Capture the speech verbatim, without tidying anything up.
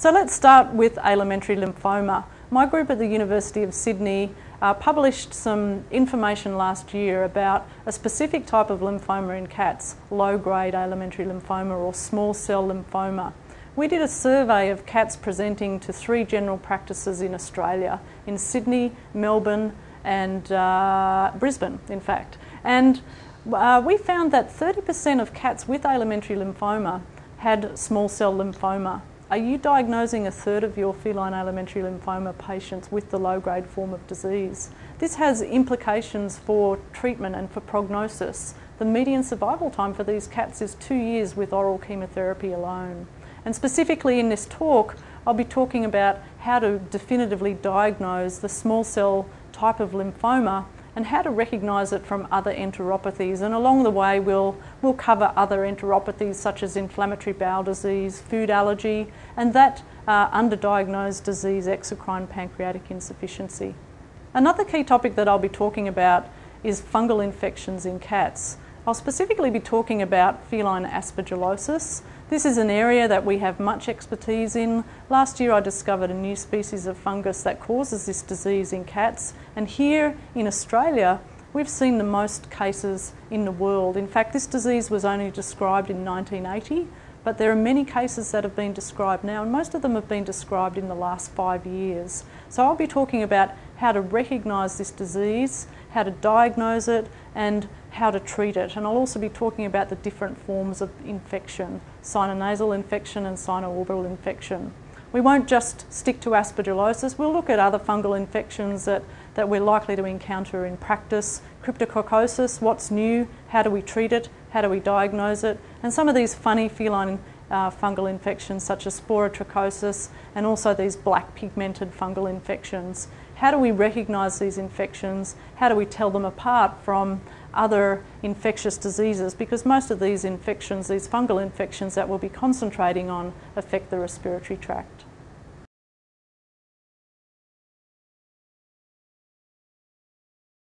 So let's start with alimentary lymphoma. My group at the University of Sydney uh, published some information last year about a specific type of lymphoma in cats, low-grade alimentary lymphoma or small-cell lymphoma. We did a survey of cats presenting to three general practices in Australia, in Sydney, Melbourne and uh, Brisbane, in fact. And uh, we found that thirty percent of cats with alimentary lymphoma had small-cell lymphoma. Are you diagnosing a third of your feline alimentary lymphoma patients with the low-grade form of disease? This has implications for treatment and for prognosis. The median survival time for these cats is two years with oral chemotherapy alone. And specifically in this talk, I'll be talking about how to definitively diagnose the small cell type of lymphoma and how to recognise it from other enteropathies. And along the way, we'll, we'll cover other enteropathies such as inflammatory bowel disease, food allergy, and that uh, underdiagnosed disease, exocrine pancreatic insufficiency. Another key topic that I'll be talking about is fungal infections in cats. I'll specifically be talking about feline aspergillosis. This is an area that we have much expertise in. Last year I discovered a new species of fungus that causes this disease in cats, and here in Australia we've seen the most cases in the world. In fact, this disease was only described in nineteen eighty, but there are many cases that have been described now, and most of them have been described in the last five years. So I'll be talking about how to recognise this disease, how to diagnose it, and how to treat it. And I'll also be talking about the different forms of infection, sinonasal infection and sinoorbital infection. We won't just stick to aspergillosis, we'll look at other fungal infections that, that we're likely to encounter in practice. Cryptococcosis, what's new, how do we treat it, how do we diagnose it, and some of these funny feline Uh, fungal infections such as sporotrichosis and also these black pigmented fungal infections. How do we recognise these infections? How do we tell them apart from other infectious diseases? Because most of these infections, these fungal infections that we'll be concentrating on, affect the respiratory tract.